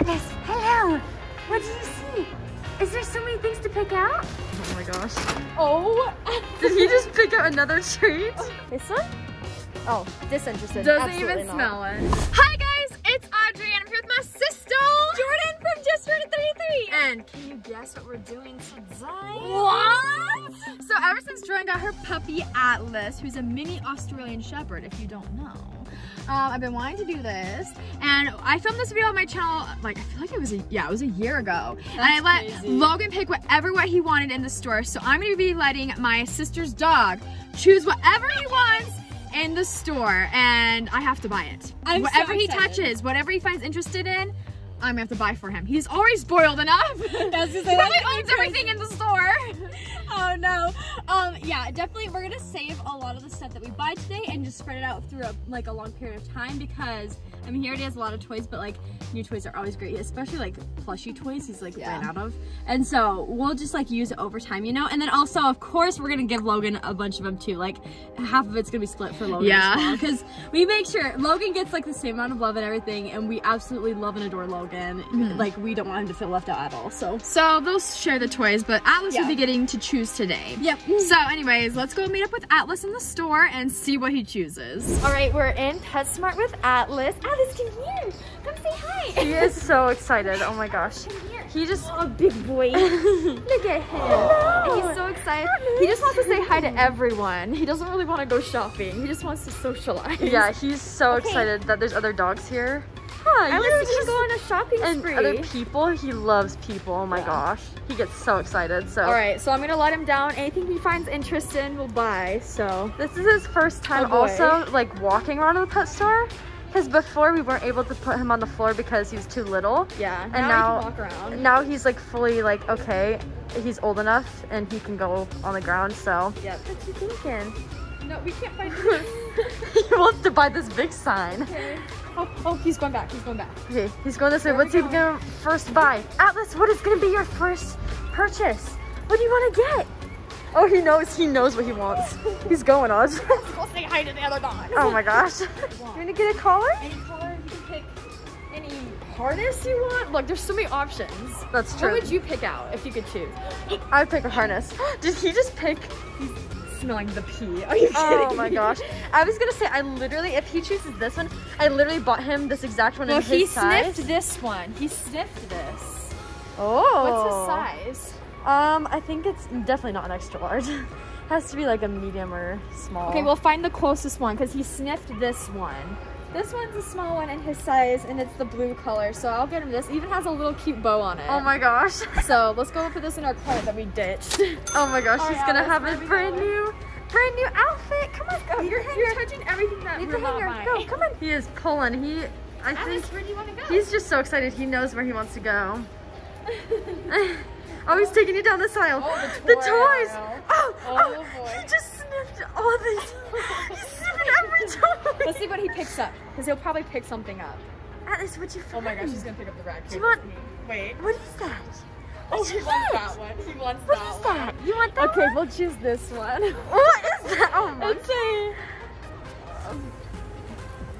Atlas, hello. What did you see? Is there so many things to pick out? Oh my gosh. Oh. Did he just pick out another treat? This one? Oh, disinterested. Doesn't Absolutely even smell not. It. Hi guys, it's Audrey and I'm here with my sister, Jordan from Just Ready 33. And can you guess what we're doing today? What? So ever since Jordan got her puppy Atlas, who's a mini Australian Shepherd, if you don't know, I've been wanting to do this, and I filmed this video on my channel. Like I feel like it was a year ago. That's and I let crazy. Logan pick what he wanted in the store. So I'm gonna be letting my sister's dog choose whatever he wants in the store, and I have to buy it. I'm whatever so he touches, whatever he finds interested in, I'm gonna have to buy for him. He's already spoiled enough. He probably owns everything in the store. Oh no. Yeah, definitely we're gonna save a lot of the stuff that we buy today and just spread it out through a long period of time, because I mean he already has a lot of toys, but like new toys are always great, especially like plushie toys he's like ran out of. And so we'll just like use it over time, you know? And then also of course we're gonna give Logan a bunch of them too. Like half of it's gonna be split for Logan as well. Because we make sure Logan gets like the same amount of love and everything, and we absolutely love and adore Logan. Like we don't want him to feel left out at all. So they'll share the toys, but Atlas will be getting to choose today. Yep. So anyways, let's go meet up with Atlas in the store and see what he chooses. All right, we're in PetSmart with Atlas. Atlas, come here. Come say hi. He is so excited. Oh my gosh. Come here. He just a big boy. Look at him. Hello. He's so excited. Atlas. He just wants to say hi to everyone. He doesn't really want to go shopping. He just wants to socialize. Yeah, he's so excited that there's other dogs here. Huh, Atlas can go on a shopping spree. And other people, he loves people, oh my gosh. He gets so excited, so. All right, so I'm gonna let him down. Anything he finds interest in, we'll buy, so. This is his first time also, like, walking around in the pet store. Because before we weren't able to put him on the floor because he was too little. Yeah, and now he can walk around. Now he's like fully like, okay, he's old enough and he can go on the ground, so. Yep. What you thinking? No, we can't find him. He wants to buy this big sign. Okay. Oh, he's going back. He's going back. Okay, he's going this way. What's he gonna first buy? Atlas, what is gonna be your first purchase? What do you want to get? Oh, he knows what he wants. He's going on. Go say hi to the other dog. Oh my gosh. You want to get a collar? Any collar, you can pick any harness you want. Look, there's so many options. That's true. What would you pick out if you could choose? I'd pick a harness. Did he just pick? Smelling the pee. Are you kidding me? Oh my gosh. I was gonna say, I literally, if he chooses this one, I literally bought him this exact one in his size. He sniffed this one. He sniffed this. Oh. What's his size? I think it's definitely not an extra large. It has to be like a medium or small. Okay, we'll find the closest one because he sniffed this one. This one's a small one in his size, and it's the blue color, so I'll get him this. It even has a little cute bow on it. Oh my gosh. So let's go for this in our cart that we ditched. Oh my gosh, he's gonna have a brand new outfit. Come on, go. You're touching everything that we're not buying. Go, come on. He is pulling. I think where do you want to go? He's just so excited. He knows where he wants to go. Oh, he's taking you down this aisle. Oh, the toys. Oh, he just sniffed all these. He's sniffing every toy. Let's see what he picks up, because he'll probably pick something up. Atlas, what'd you find? Oh my gosh, he's gonna pick up the rack. Do you want? Wait. What is that? Oh, he wants that one. He wants that one. What is that? You want that one? Okay, we'll choose this one. What is that? Oh my. It's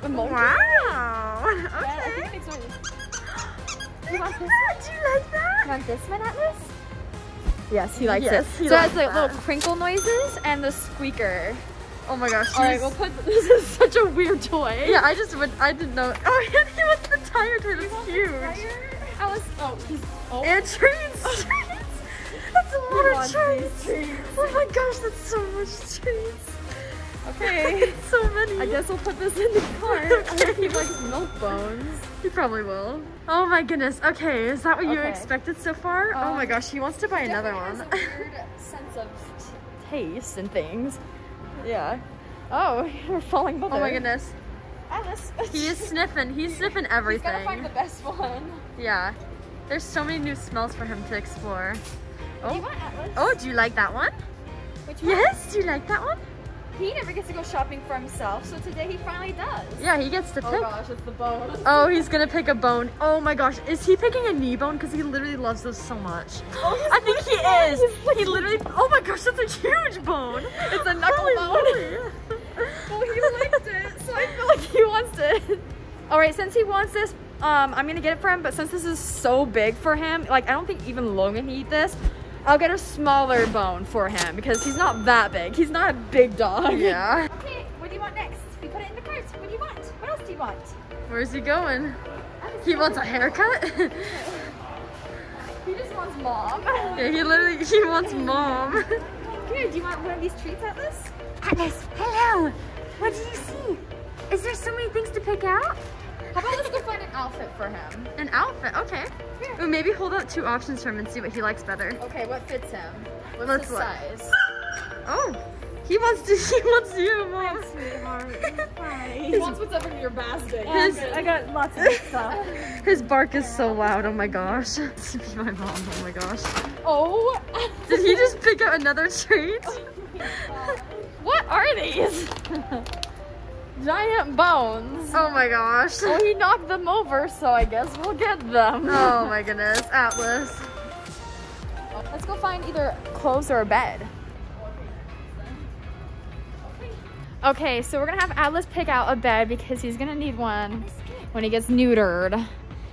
a emoji. Wow. Okay. Yeah, I think it makes Look at that. Do you like that? You want this one, Atlas? Yes, he likes it. So it has like little crinkle noises and the squeaker. Oh my gosh. Alright, we'll put this is such a weird toy. Yeah, I didn't know. Oh yeah, he wants the tire treat. It's huge. Atlas, and treats. That's a lot of treats. Oh my gosh, that's so much treats. Okay. So many. I guess we'll put this in the car. I think he likes milk bones. He probably will. Oh my goodness. Okay, is that what you expected so far? Oh my gosh, he wants to buy another one. He has a weird sense of taste and things. Yeah. Oh, we're falling below. Oh my goodness. Atlas. He is sniffing. He's sniffing everything. He's gotta find the best one. Yeah. There's so many new smells for him to explore. Oh. Do you want Atlas? Oh, do you like that one? Which one? Yes. Do you like that one? He never gets to go shopping for himself, so today he finally does. Yeah, he gets to pick. Oh gosh, it's the bone. Oh, he's gonna pick a bone. Oh my gosh, is he picking a knee bone? Because he literally loves those so much. Oh, I think he is. He literally, oh my gosh, that's a huge bone. It's a knuckle bone. Well, he liked it, so I feel like he wants it. All right, since he wants this, I'm gonna get it for him, but since this is so big for him, like I don't think even Logan can eat this, I'll get a smaller bone for him because he's not that big. He's not a big dog. Yeah. Okay, what do you want next? We put it in the cart. What do you want? What else do you want? Where's he going? He wants a haircut? He just wants mom. Yeah, he wants mom. Good, do you want one of these treats, Atlas? Atlas, hello! What did you see? Is there so many things to pick out? How about let's go find an outfit for him? An outfit, okay. Ooh, maybe hold out two options for him and see what he likes better. Okay, what fits him? What's his size? Oh, he wants you, Mom. I'm sweetheart. Hi. He wants what's up in your basket. I got lots of stuff. His bark is so loud, oh my gosh. This would be my mom, oh my gosh. Oh. Did he just pick out another treat? What are these? Giant bones. Oh my gosh. Well, he knocked them over, so I guess we'll get them. Oh my goodness, Atlas. Let's go find either clothes or a bed. Okay, so we're gonna have Atlas pick out a bed because he's gonna need one when he gets neutered.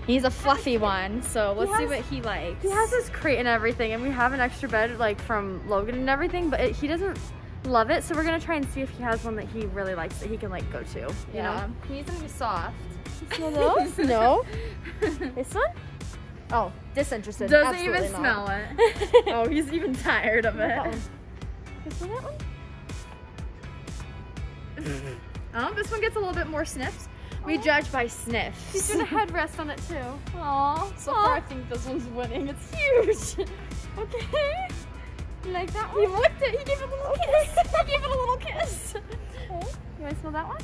He's a fluffy one, so let's see what he likes. He has his crate and everything, and we have an extra bed like from Logan and everything, but he doesn't love it, so we're gonna try and see if he has one that he really likes that he can like go to. You know, he needs them to be soft. Smell those? No. This one? Oh, disinterested. Doesn't Absolutely even not. Smell it. Oh, he's even tired of it. No. This one, that one. Oh, this one gets a little bit more sniffs. We judge by sniffs. He's doing a headrest on it too. Aww. So far, I think this one's winning. It's huge. Okay. You like that one? He licked it. He gave it a little kiss. He gave it a little kiss. Okay. You want to smell that one?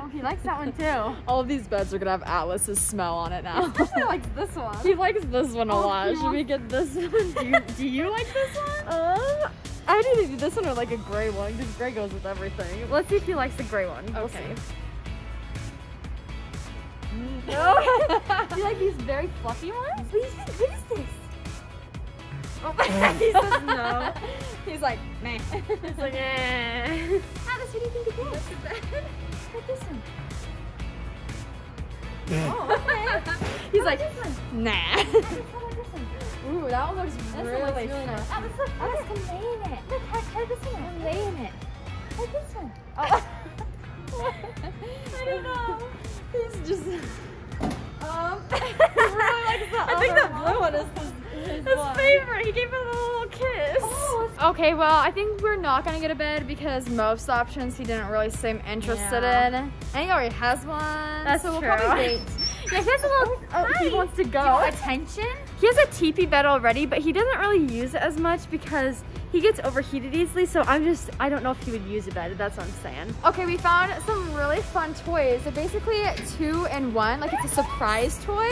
Oh, he likes that one too. All of these beds are going to have Atlas's smell on it now. He likes this one. He likes this one a lot. Yeah. Should we get this one? Do you like this one? I'd either do this one or like a gray one because gray goes with everything. Let's see if he likes the gray one. Okay. We'll see. No. Do you like these very fluffy ones? What do you think? What is this? Oh my God, he says no. He's like, meh. He's like, eh. Atlas, what do you think it is? Let's get this one. Oh, okay. He's like, nah. Ooh, that one looks really nice. Atlas, look, Atlas can lay in it. Look, try this one. I'm laying it. Try this one. Oh. I don't know. He's just... really likes the I think that blue one is his favorite. He gave him a little kiss. Oh, okay, well, I think we're not gonna get a bed because most options he didn't really seem interested in. And he already has one. That's so true. We'll probably wait. Yeah, he has a little. Oh, he wants to go. Do you want attention. He has a teepee bed already, but he doesn't really use it as much because he gets overheated easily. So I don't know if he would use a bed. That's what I'm saying. Okay, we found some really fun toys. They're basically 2 in 1, like it's a surprise toy.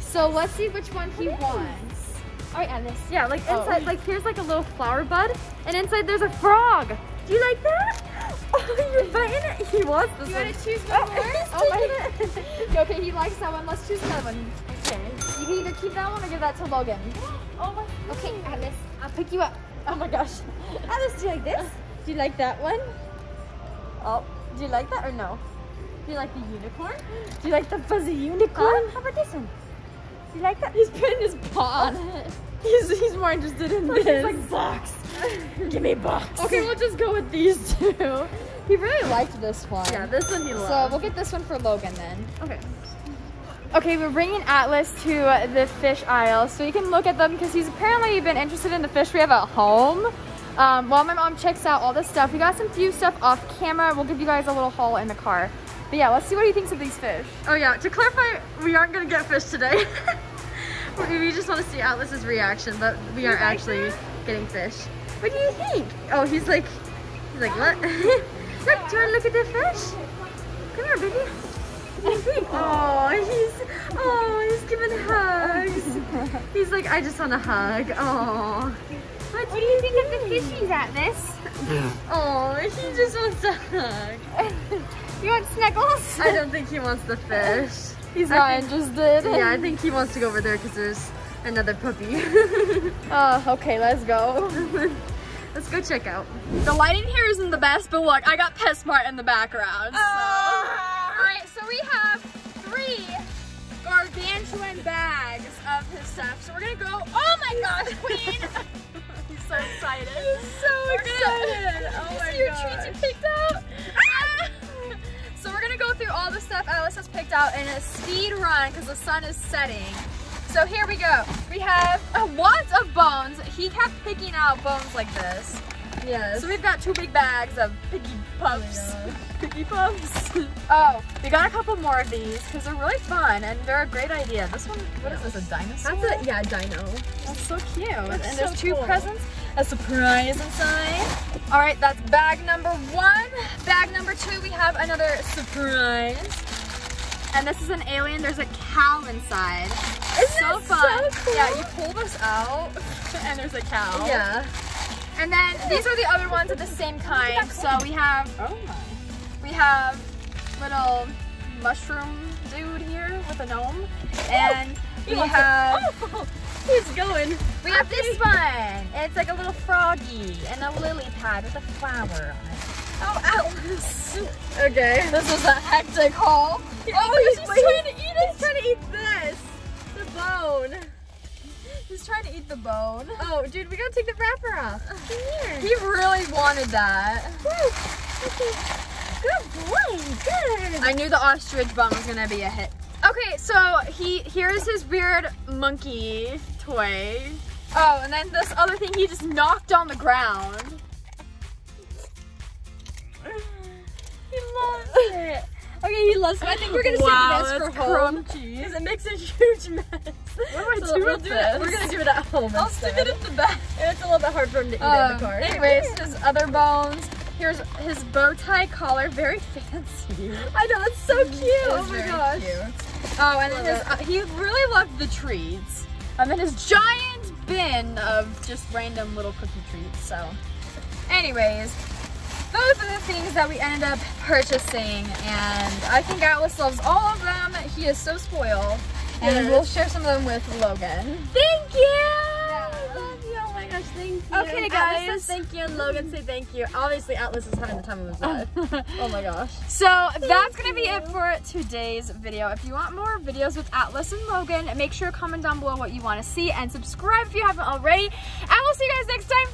So let's see which one he wants. All right, Atlas. Yeah, like inside, like here's like a little flower bud, and inside there's a frog. Do you like that? Oh, you're biting it. He wants this one. You want to choose one more? Oh my God. Okay, he likes that one. Let's choose that one. Okay. You can either keep that one or give that to Logan. Oh my God. Okay, Atlas, I'll pick you up. Oh my gosh. Atlas, do you like this? Do you like that one? Oh, do you like that or no? Do you like the unicorn? Do you like the fuzzy unicorn? How about this one? Do you like that? He's putting his paw on it. He's more interested in this. He's like, box. Give me box. Okay, we'll just go with these two. He really liked this one. Yeah, this one he loved. So we'll get this one for Logan then. Okay. Okay, we're bringing Atlas to the fish aisle so you can look at them because he's apparently been interested in the fish we have at home. While my mom checks out all this stuff, we got some few stuff off camera. We'll give you guys a little haul in the car. But yeah, let's see what he thinks of these fish. Oh yeah, to clarify, we aren't gonna get fish today. We just want to see Atlas's reaction, but we aren't actually getting fish. What do you think? Oh, he's like, what? Look, do you want to look at the fish? Come here, baby. What do you think? Oh, he's giving hugs. He's like, I just want a hug. Oh. What do you think of the fishies, Atlas? Oh, he just wants a hug. You want snuggles? I don't think he wants the fish. He's not interested. Yeah, I think he wants to go over there because there's another puppy. Okay, let's go. Let's go check out. The lighting here isn't the best, but look, I got PetSmart in the background. So. All right, so we have gargantuan bags of his stuff. So we're gonna go, oh my gosh, Queen! He's so excited. He's so excited. Oh my gosh. Your treats you picked out? So we're gonna go through all the stuff Atlas has picked out in a speed run because the sun is setting. So here we go. We have a lot of bones. He kept picking out bones like this. Yes. So we've got 2 big bags of piggy pups. Oh piggy pups. Oh, we got a couple more of these because they're really fun and they're a great idea. This one, what is this, a dinosaur? That's a, yeah, a dino. That's so cute. That's and so there's 2 cool presents, a surprise inside. All right, that's bag number 1. Bag number 2, we have another surprise. And this is an alien, there's a cow inside. Isn't so fun. So cool? Yeah, you pull this out and there's a cow. Yeah. And then these are the other ones of the same kind. So we have, oh my, we have little mushroom dude here with a gnome, and we have, oh, he's going. We have this one. It's like a little froggy and a lily pad with a flower on it. Oh, Atlas. Okay. This is a hectic haul. Oh, he's trying to eat it. He's trying to eat this. The bone. He's trying to eat the bone. Oh, dude, we gotta take the wrapper off. Come here. He really wanted that. Good boy, good. I knew the ostrich bone was gonna be a hit. Okay, so here's his weird monkey toy. Oh, and then this other thing he just knocked on the ground. He loves it. Okay, he loves it. I think we're gonna save this for home. Because it makes a huge mess. What do I do with this? We're gonna do it at home. I'll stick it in the back. It's a little bit hard for him to eat in the car. Anyways, his other bones. Here's his bow tie collar. Very fancy. I know, it's so cute. Oh my gosh. Cute. Oh, and then his, he really loved the treats. And then his giant bin of just random little cookie treats. So, anyways. Those are the things that we ended up purchasing, and I think Atlas loves all of them. He is so spoiled, and we'll share some of them with Logan. Thank you! Yeah. I love you, oh my gosh, thank you. Okay guys. Atlas says thank you, and Logan says thank you. Obviously Atlas is having the time of his life. Oh my gosh. So that's going to be it for today's video. If you want more videos with Atlas and Logan, make sure to comment down below what you want to see, and subscribe if you haven't already, and we'll see you guys next time.